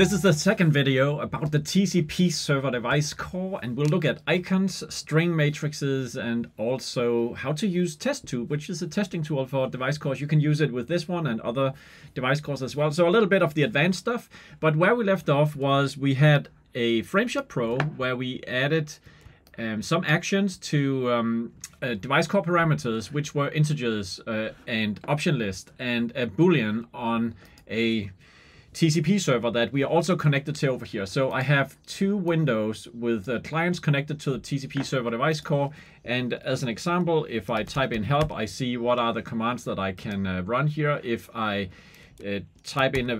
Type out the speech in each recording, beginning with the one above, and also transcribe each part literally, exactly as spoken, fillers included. This is the second video about the T C P server device core, and we'll look at icons, string matrices, and also how to use TestTube, which is a testing tool for device cores. You can use it with this one and other device cores as well. So a little bit of the advanced stuff, but where we left off was we had a FrameShop Pro where we added um, some actions to um, uh, device core parameters, which were integers uh, and option list and a boolean on a T C P server that we are also connected to over here. So I have two windows with uh, clients connected to the T C P server device core. And as an example, if I type in help, I see what are the commands that I can uh, run here. If I uh, type in a,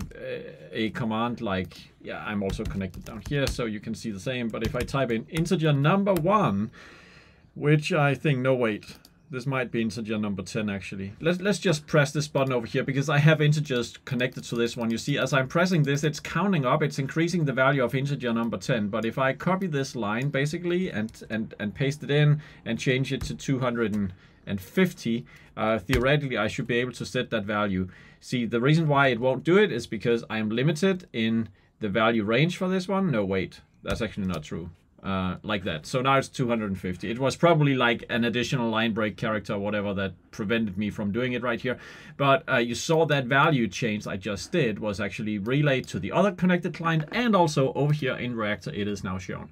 a command like, yeah, I'm also connected down here, so you can see the same. But if I type in integer number one, which I think, no, wait. This might be integer number ten, actually. Let's, let's just press this button over here because I have integers connected to this one. You see, as I'm pressing this, it's counting up. It's increasing the value of integer number ten. But if I copy this line, basically, and, and, and paste it in and change it to two hundred fifty, uh, theoretically, I should be able to set that value. See, the reason why it won't do it is because I'm limited in the value range for this one. No, wait, that's actually not true. Uh, like that. So now it's two hundred fifty. It was probably like an additional line break character or whatever that prevented me from doing it right here. But uh, you saw that value change I just did was actually relayed to the other connected client, and also over here in Reactor it is now shown.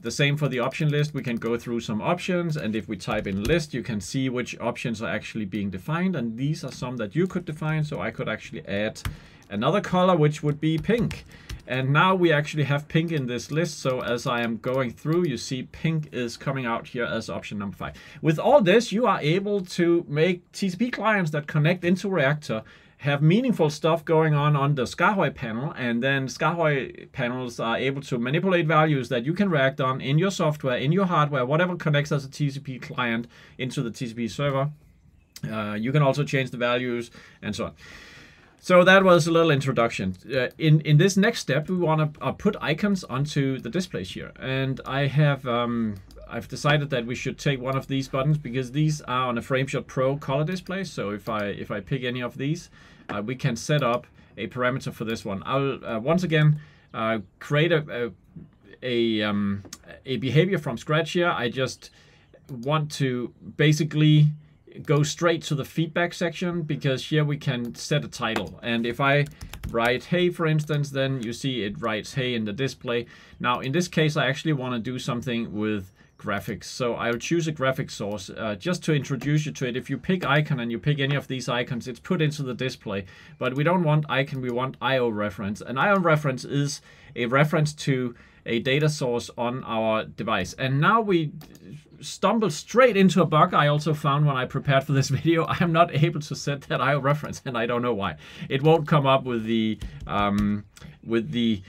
The same for the option list. We can go through some options, and if we type in list, you can see which options are actually being defined, and these are some that you could define. So I could actually add another color, which would be pink. And now we actually have pink in this list. So as I am going through, you see pink is coming out here as option number five. With all this, you are able to make T C P clients that connect into Reactor have meaningful stuff going on on the SKAARHOJ panel, and then SKAARHOJ panels are able to manipulate values that you can react on in your software, in your hardware, whatever connects as a T C P client into the T C P server. Uh, you can also change the values and so on. So that was a little introduction. Uh, in, in this next step, we want to uh, put icons onto the displays here. And I have um, I've decided that we should take one of these buttons because these are on a FrameShop Pro color display. So if I, if I pick any of these, uh, we can set up a parameter for this one. I'll uh, once again uh, create a, a, a, um, a behavior from scratch here. I just want to basically go straight to the feedback section, because here we can set a title. And if I write hey, for instance, then you see it writes hey in the display. Now, in this case, I actually want to do something with graphics. So I'll choose a graphic source uh, just to introduce you to it. If you pick icon and you pick any of these icons, it's put into the display. But we don't want icon, we want I O reference. And I O reference is a reference to a data source on our device. And now we stumble straight into a bug I also found when I prepared for this video. I am not able to set that I O reference, and I don't know why. It won't come up with the um, with the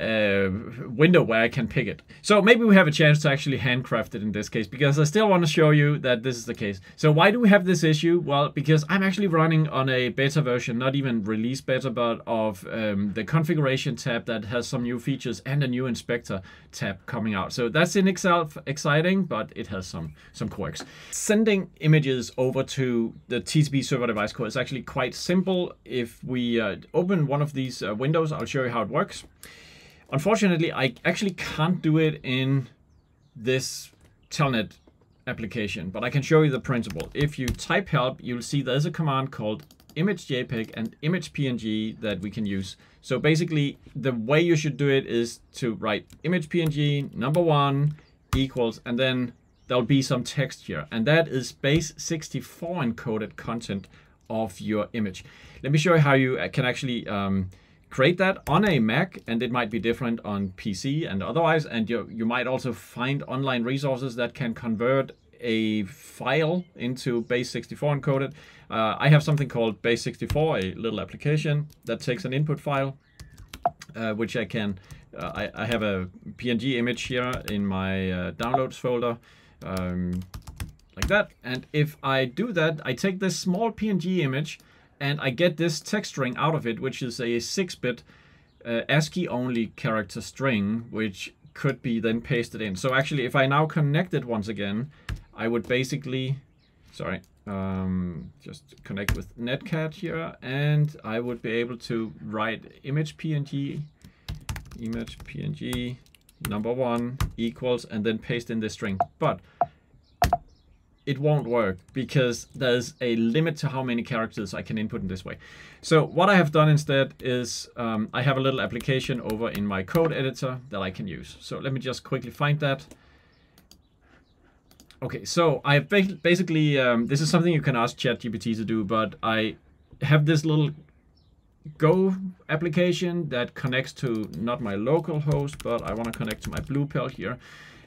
uh, window where I can pick it. So maybe we have a chance to actually handcraft it in this case, because I still want to show you that this is the case. So why do we have this issue? Well, because I'm actually running on a beta version, not even release beta, but of um, the configuration tab that has some new features and a new inspector tab coming out. So that's in itself exciting, but it has some, some quirks. Sending images over to the T C P server device core is actually quite simple. If we uh, open one of these uh, windows, I'll show you how it works. Unfortunately, I actually can't do it in this telnet application, but I can show you the principle. If you type help, you'll see there's a command called image JPEG and image P N G that we can use. So basically, the way you should do it is to write image P N G number one equals, and then there'll be some text here. And that is base sixty-four encoded content of your image. Let me show you how you can actually um, create that on a Mac, and it might be different on P C and otherwise. And you, you might also find online resources that can convert a file into base sixty-four encoded. Uh, I have something called base sixty-four, a little application that takes an input file, uh, which I can, uh, I, I have a P N G image here in my uh, downloads folder. Um, like that. And if I do that, I take this small P N G image, and I get this text string out of it, which is a six bit uh, ASCII only character string, which could be then pasted in. So actually, if I now connect it once again, I would basically, sorry, um, just connect with Netcat here, and I would be able to write image P N G image P N G number one equals, and then paste in this string. But it won't work because there's a limit to how many characters I can input in this way. So what I have done instead is um, I have a little application over in my code editor that I can use. So let me just quickly find that. Okay, so I basically, um, this is something you can ask ChatGPT to do, but I have this little Go application that connects to not my local host, but I want to connect to my Blue Pill here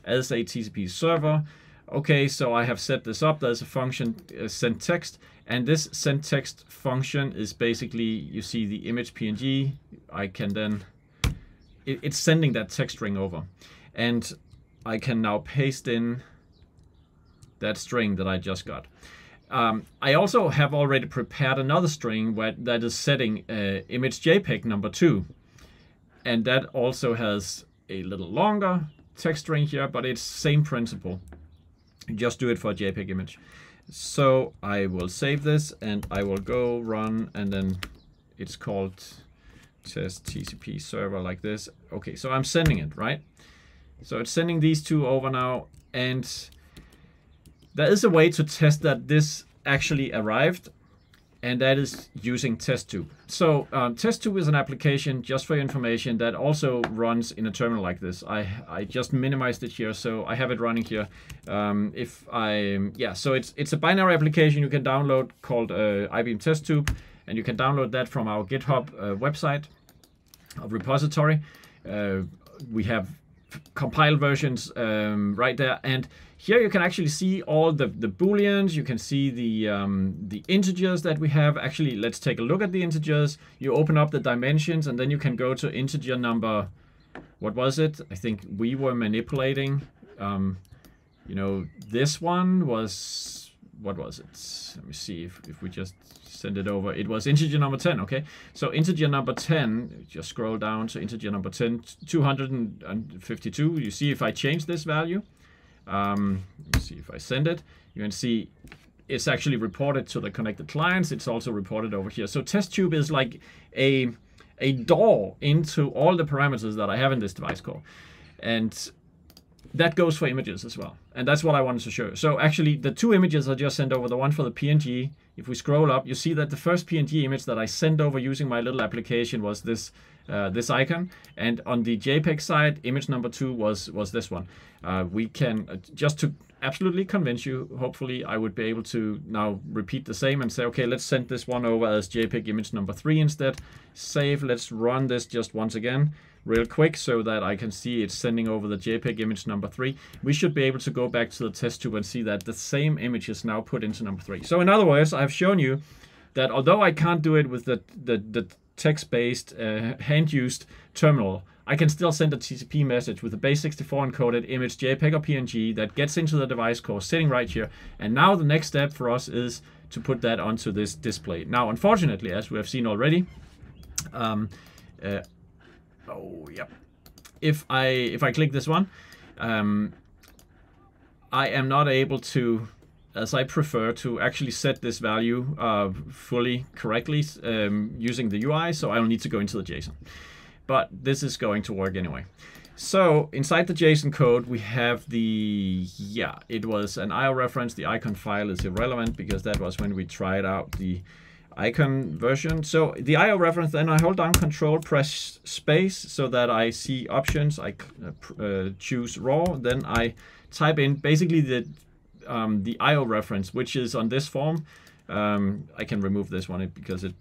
as a T C P server. Okay, so I have set this up. There's a function uh, send text, and this send text function is basically, you see the image P N G. I can then, it, it's sending that text string over, and I can now paste in that string that I just got. Um, I also have already prepared another string where, that is setting uh, image JPEG number two, and that also has a little longer text string here, but it's same principle. Just do it for a JPEG image. So I will save this and I will go run, and then it's called test T C P server like this. Okay, so I'm sending it, right? So it's sending these two over now, and there is a way to test that this actually arrived, and that is using TestTube. So um, TestTube is an application, just for your information, that also runs in a terminal like this. I, I just minimized it here, so I have it running here. Um, if I, yeah, so it's it's a binary application you can download called uh, iBeam TestTube, and you can download that from our GitHub uh, website, our repository. Uh, we have compiled versions um, right there, and here you can actually see all the, the booleans. You can see the um, the integers that we have. Actually, let's take a look at the integers. You open up the dimensions, and then you can go to integer number, what was it? I think we were manipulating, um, you know, this one was, what was it? Let me see if, if we just send it over. It was integer number ten, okay? So integer number ten, just scroll down to integer number ten, two hundred fifty-two. You see if I change this value, um, let me see if I send it, you can see it's actually reported to the connected clients. It's also reported over here. So TestTube is like a, a door into all the parameters that I have in this device core. And that goes for images as well. And that's what I wanted to show you. So actually the two images I just sent over, the one for the P N G, if we scroll up, you see that the first P N G image that I sent over using my little application was this uh, this icon. And on the JPEG side, image number two was, was this one. Uh, we can, uh, just to absolutely convince you, hopefully I would be able to now repeat the same and say, okay, let's send this one over as JPEG image number three instead. Save, let's run this just once again, real quick, so that I can see it's sending over the JPEG image number three. We should be able to go back to the test tube and see that the same image is now put into number three. So in other words, I've shown you that although I can't do it with the, the, the text-based, uh, hand-used terminal, I can still send a T C P message with a base sixty-four encoded image JPEG or P N G that gets into the device core sitting right here. And now the next step for us is to put that onto this display. Now, unfortunately, as we have seen already, um, uh, oh yeah. If I if I click this one, um, I am not able to, as I prefer, to actually set this value uh, fully correctly um, using the U I. So I will need to go into the JSON. But this is going to work anyway. So inside the JSON code we have the yeah it was an I O reference. The icon file is irrelevant because that was when we tried out the icon version. So the I O reference, then I hold down control, press space so that I see options. I uh, choose raw, then I type in basically the um, the I O reference, which is on this form. Um, I can remove this one because it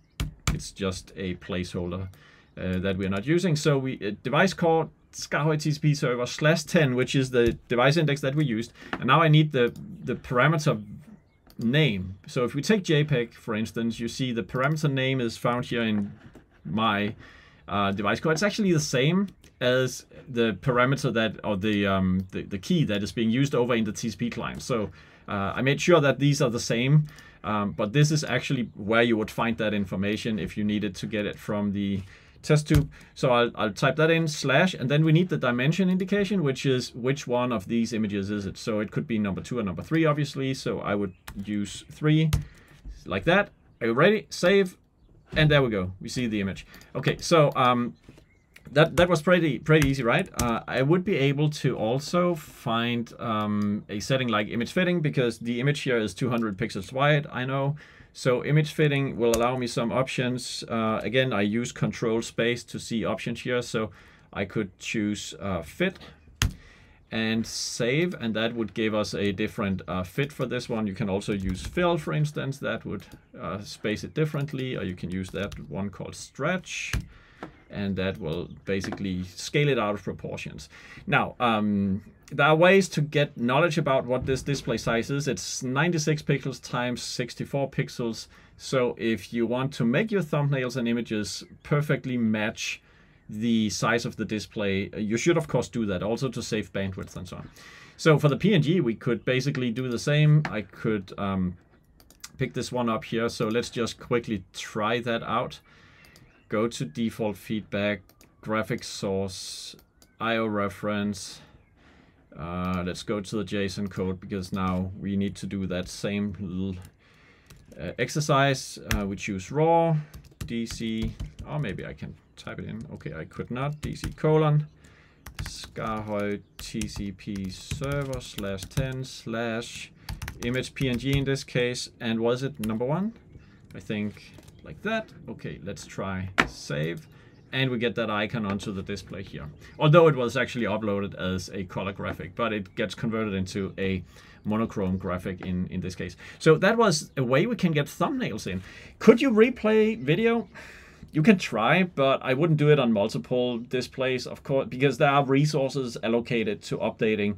it's just a placeholder uh, that we're not using. So we uh, device core SKAARHOJ T C P server slash ten, which is the device index that we used. And now I need the, the parameter name. So if we take JPEG, for instance, you see the parameter name is found here in my uh, device core. It's actually the same as the parameter that, or the, um, the, the key that is being used over in the T C P client. So uh, I made sure that these are the same, um, but this is actually where you would find that information if you needed to get it from the test tube. So I'll, I'll type that in slash, and then we need the dimension indication, which is which one of these images is it. So it could be number two or number three, obviously. So I would use three like that. Are you ready? Save. And there we go. We see the image. Okay. So um, that that was pretty pretty easy, right? Uh, I would be able to also find um, a setting like image fitting, because the image here is two hundred pixels wide, I know. So image fitting will allow me some options. Uh, again, I use control space to see options here. So I could choose uh, fit and save, and that would give us a different uh, fit for this one. You can also use fill, for instance, that would uh, space it differently, or you can use that one called stretch, and that will basically scale it out of proportions. Now, um, there are ways to get knowledge about what this display size is. It's ninety-six pixels times sixty-four pixels. So if you want to make your thumbnails and images perfectly match the size of the display, you should of course do that also to save bandwidth and so on. So for the P N G, we could basically do the same. I could um, pick this one up here. So let's just quickly try that out. Go to default feedback, graphics source, I O reference. Uh, let's go to the JSON code, because now we need to do that same little uh, exercise. Uh, we choose raw, D C, or maybe I can type it in. Okay, I could not. D C colon, SKAARHOJ T C P server slash ten slash image P N G in this case. And was it number one? I think like that. Okay, let's try save. And we get that icon onto the display here. Although it was actually uploaded as a color graphic, but it gets converted into a monochrome graphic in, in this case. So that was a way we can get thumbnails in. Could you replay video? You can try, but I wouldn't do it on multiple displays, of course, because there are resources allocated to updating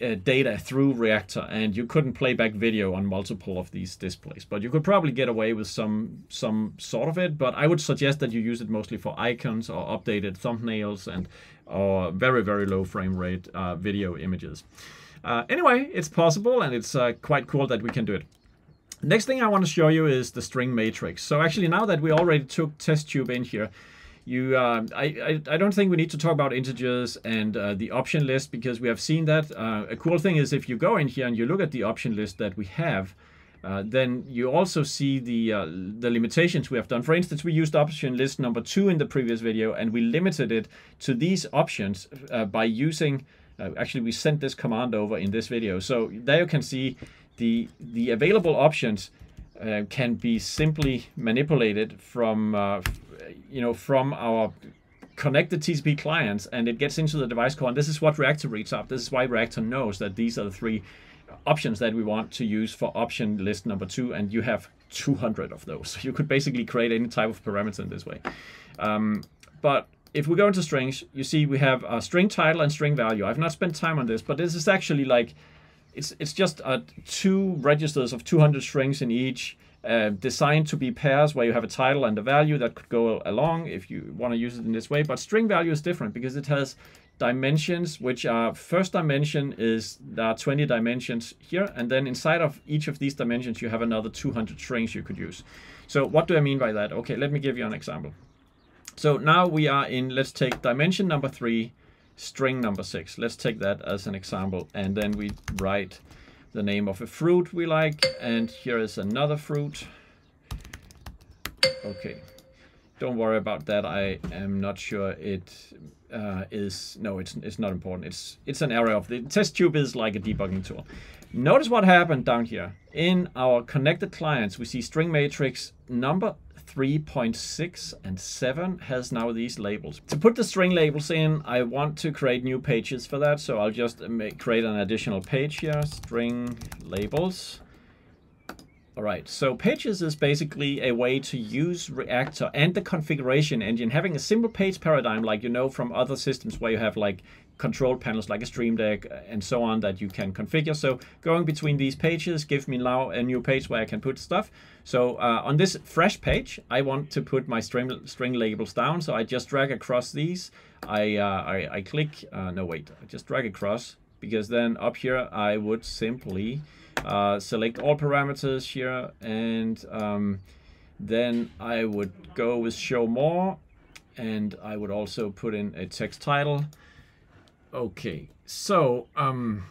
uh, data through Reactor, and you couldn't play back video on multiple of these displays. But you could probably get away with some some sort of it, but I would suggest that you use it mostly for icons or updated thumbnails and or very, very low frame rate uh, video images. Uh, anyway, it's possible, and it's uh, quite cool that we can do it. Next thing I want to show you is the string matrix. So actually, now that we already took TestTube in here, you, uh, I, I, I don't think we need to talk about integers and uh, the option list, because we have seen that. Uh, a cool thing is if you go in here and you look at the option list that we have, uh, then you also see the, uh, the limitations we have done. For instance, we used option list number two in the previous video, and we limited it to these options uh, by using, uh, actually we sent this command over in this video. So there you can see The, the available options uh, can be simply manipulated from, uh, you know, from our connected T C P clients, and it gets into the device core. And this is what Reactor reads up. This is why Reactor knows that these are the three options that we want to use for option list number two, and you have two hundred of those. So you could basically create any type of parameter in this way. Um, but if we go into strings, you see we have a string title and string value. I've not spent time on this, but this is actually like, It's, it's just uh, two registers of two hundred strings in each, uh, designed to be pairs where you have a title and a value that could go along if you want to use it in this way. But string value is different because it has dimensions, which are first dimension is there are twenty dimensions here. And then inside of each of these dimensions, you have another two hundred strings you could use. So what do I mean by that? Okay, let me give you an example. So now we are in, let's take dimension number three. String number six. Let's take that as an example, and then we write the name of a fruit we like, and here is another fruit. Okay, don't worry about that. I am not sure it uh, is. No, it's it's not important. It's it's an error of the TestTube is like a debugging tool. Notice what happened down here in our connected clients. We see string matrix number three point six and seven has now these labels. To put the string labels in, I want to create new pages for that. So I'll just make, create an additional page here, string labels. All right, so pages is basically a way to use Reactor and the configuration engine, having a simple page paradigm like you know from other systems where you have like control panels like a Stream Deck and so on that you can configure. So going between these pages gives me now a new page where I can put stuff. So uh, on this fresh page, I want to put my string, string labels down. So I just drag across these. I, uh, I, I click, uh, no wait, I just drag across, because then up here I would simply Uh, select all parameters here, and um, then I would go with show more, and I would also put in a text title. Okay, so um,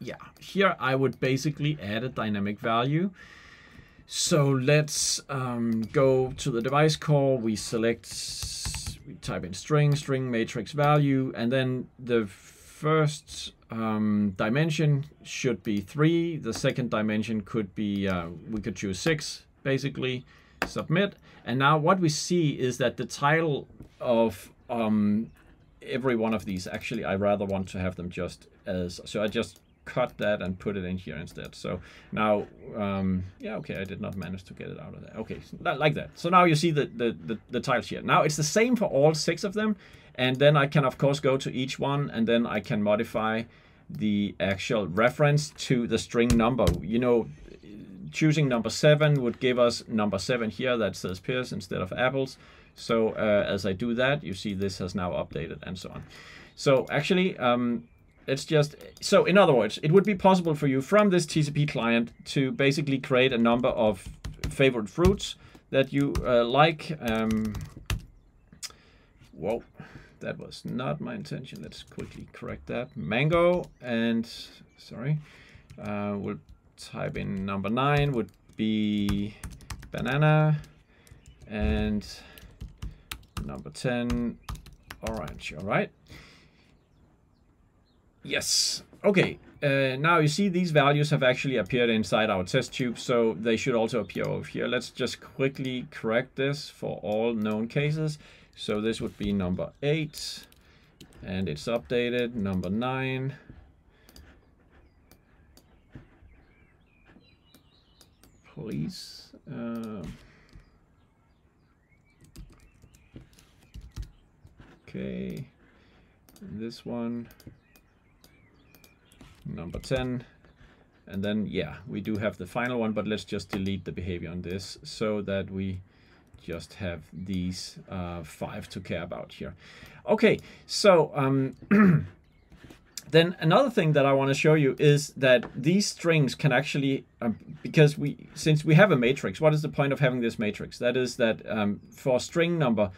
yeah, here I would basically add a dynamic value. So let's um, go to the device core. We select we type in string, string matrix value, and then the first um, dimension should be three. The second dimension could be, uh, we could choose six, basically, submit. And now what we see is that the title of um, every one of these, actually, I rather want to have them just as, so I just cut that and put it in here instead. So now, um, yeah, okay, I did not manage to get it out of there. Okay, so that, like that. So now you see the, the, the, the tiles here. Now it's the same for all six of them. And then I can, of course, go to each one, and then I can modify the actual reference to the string number. You know, choosing number seven would give us number seven here that says pears instead of apples. So uh, as I do that, you see this has now updated and so on. So actually, um, it's just, so in other words, it would be possible for you from this T C P client to basically create a number of favorite fruits that you uh, like. Um, whoa, that was not my intention. Let's quickly correct that. Mango and, sorry, uh, we'll type in number nine would be banana, and number ten, orange, all right. Yes. Okay. Uh, now you see these values have actually appeared inside our test tube, so they should also appear over here. Let's just quickly correct this for all known cases. So this would be number eight, and it's updated. Number nine. Please. Uh, okay. This one. Number ten, and then yeah, we do have the final one, but let's just delete the behavior on this so that we just have these uh, five to care about here. Okay, so um, then another thing that I want to show you is that these strings can actually, um, because we, since we have a matrix, what is the point of having this matrix? That is that um, for string number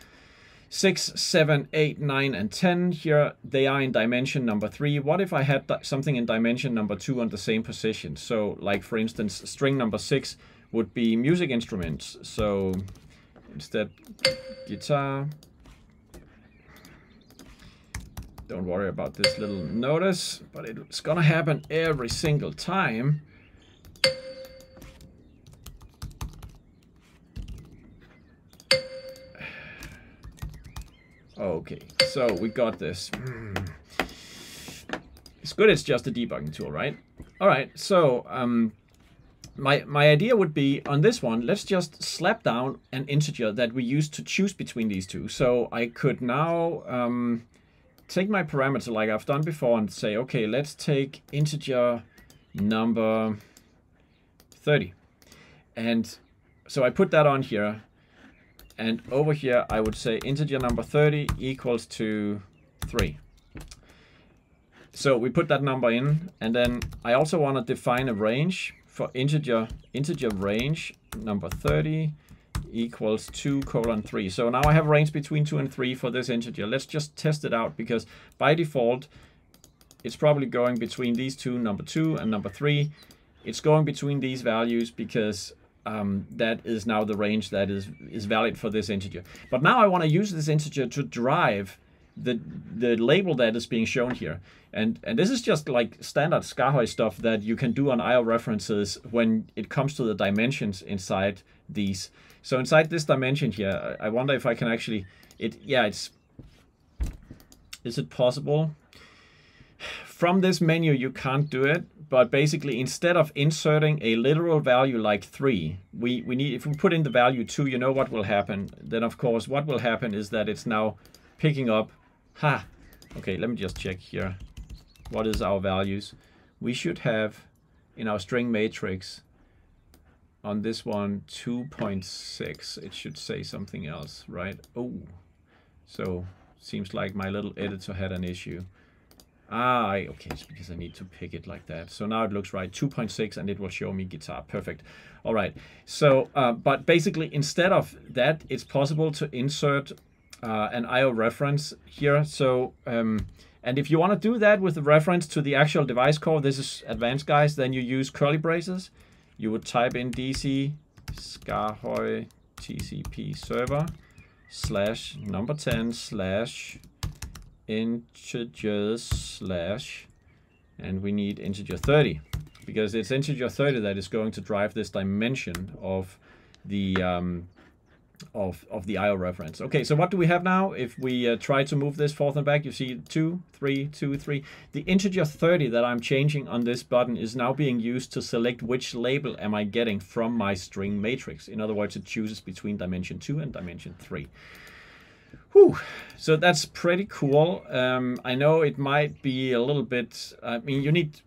six, seven, eight, nine, and ten, here they are in dimension number three. What if I had something in dimension number two on the same position? So like, for instance, string number six would be music instruments. So instead, guitar. Don't worry about this little notice, but it's gonna happen every single time. Okay, so we got this. It's good it's just a debugging tool, right? All right, so um, my, my idea would be on this one, let's just slap down an integer that we used to choose between these two. So I could now um, take my parameter like I've done before and say, okay, let's take integer number thirty. And so I put that on here. And over here, I would say integer number thirty equals to three. So we put that number in, and then I also want to define a range for integer, integer range number thirty equals two colon three. So now I have a range between two and three for this integer. Let's just test it out, because by default, it's probably going between these two, number two and number three. It's going between these values because Um, that is now the range that is, is valid for this integer. But now I want to use this integer to drive the, the label that is being shown here. And, and this is just like standard SKAARHOJ stuff that you can do on I O references when it comes to the dimensions inside these. So inside this dimension here, I wonder if I can actually, it, yeah, it's, is it possible? From this menu, you can't do it. But basically, instead of inserting a literal value like three, we, we need, if we put in the value two, you know what will happen. Then, of course, what will happen is that it's now picking up. Ha! Okay, let me just check here. What is our values? We should have in our string matrix on this one, two point six. It should say something else, right? Oh, so seems like my little editor had an issue. Ah, okay, it's because I need to pick it like that. So now it looks right, two point six, and it will show me guitar. Perfect. All right. So, uh, but basically, instead of that, it's possible to insert uh, an I O reference here. So, um, and if you want to do that with a reference to the actual device core, this is advanced, guys, then you use curly braces. You would type in D C SKAARHOJ T C P server, slash number ten slash integers slash, and we need integer thirty, because it's integer thirty that is going to drive this dimension of the um, of of the I O reference. Okay, so what do we have now? If we uh, try to move this forth and back, you see two, three, two, three. The integer thirty that I'm changing on this button is now being used to select which label am I getting from my string matrix. In other words, it chooses between dimension two and dimension three. Whew. So that's pretty cool. Um, I know it might be a little bit, I mean, you need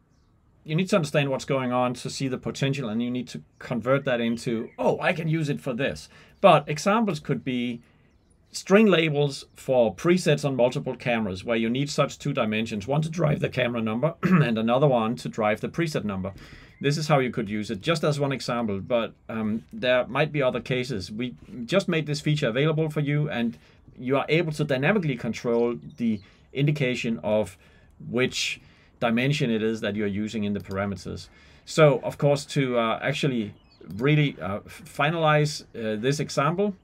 you need to understand what's going on to see the potential, and you need to convert that into, oh, I can use it for this. But examples could be string labels for presets on multiple cameras, where you need such two dimensions, one to drive the camera number and another one to drive the preset number. This is how you could use it, just as one example, but um, there might be other cases. We just made this feature available for you, and you are able to dynamically control the indication of which dimension it is that you're using in the parameters. So, of course, to uh, actually really uh, finalize uh, this example,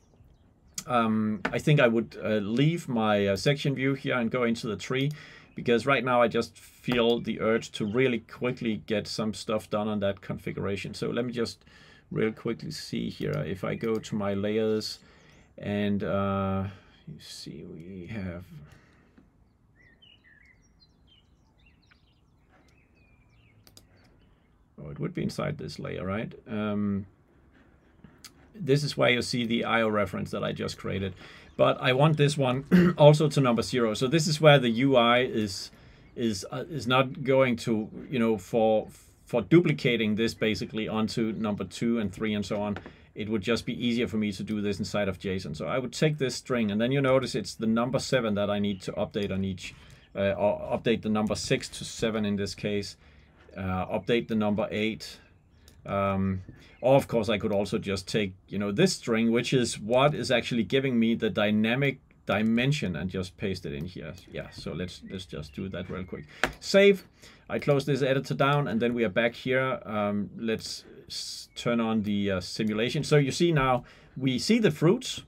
um, I think I would uh, leave my uh, section view here and go into the tree, because right now I just feel the urge to really quickly get some stuff done on that configuration. So let me just real quickly see here. If I go to my layers and uh, you see we have... Oh, it would be inside this layer, right? Um, this is where you see the I O reference that I just created. But I want this one also to number zero. So this is where the U I is is uh, is not going to, you know, for for duplicating this basically onto number two and three and so on. It would just be easier for me to do this inside of JSON. So I would take this string, and then you notice it's the number seven that I need to update on each, uh, or update the number six to seven in this case. Uh, update the number eight. Um, or of course I could also just take, you know, this string, which is what is actually giving me the dynamic dimension, and just paste it in here. Yeah, so let's let's just do that real quick. Save. I close this editor down, and then we are back here. Um, let's turn on the uh, simulation. So you see now we see the fruits,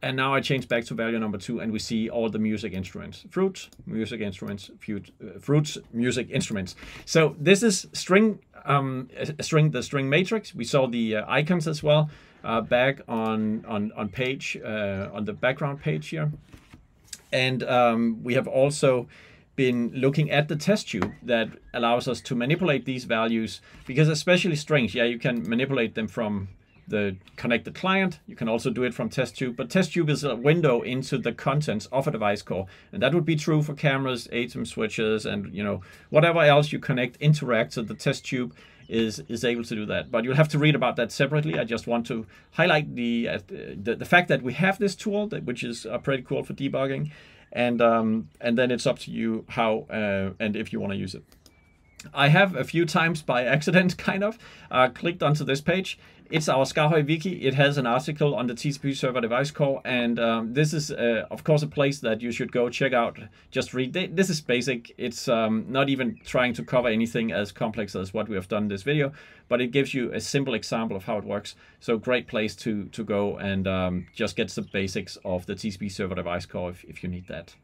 and now I change back to value number two, and we see all the music instruments. Fruits, music instruments, fruit, uh, fruits, music instruments. So this is string, um, string, the string matrix. We saw the uh, icons as well uh, back on on on page uh, on the background page here, and um, we have also been looking at the test tube that allows us to manipulate these values, because especially strings, yeah, you can manipulate them from the connected client. You can also do it from TestTube, but TestTube is a window into the contents of a device core, and that would be true for cameras, ATEM switches, and, you know, whatever else you connect into Reactor. The TestTube is is able to do that, but you'll have to read about that separately. I just want to highlight the uh, the, the fact that we have this tool, that which is uh, pretty cool for debugging, and um, and then it's up to you how uh, and if you want to use it. I have a few times by accident kind of uh, clicked onto this page. It's our SKAARHOJ wiki. It has an article on the T C P Server device core, and um, this is uh, of course a place that you should go check out. Just read. This is basic. It's um, not even trying to cover anything as complex as what we have done in this video, but it gives you a simple example of how it works. So great place to to go and um, just get the basics of the T C P Server device core if, if you need that.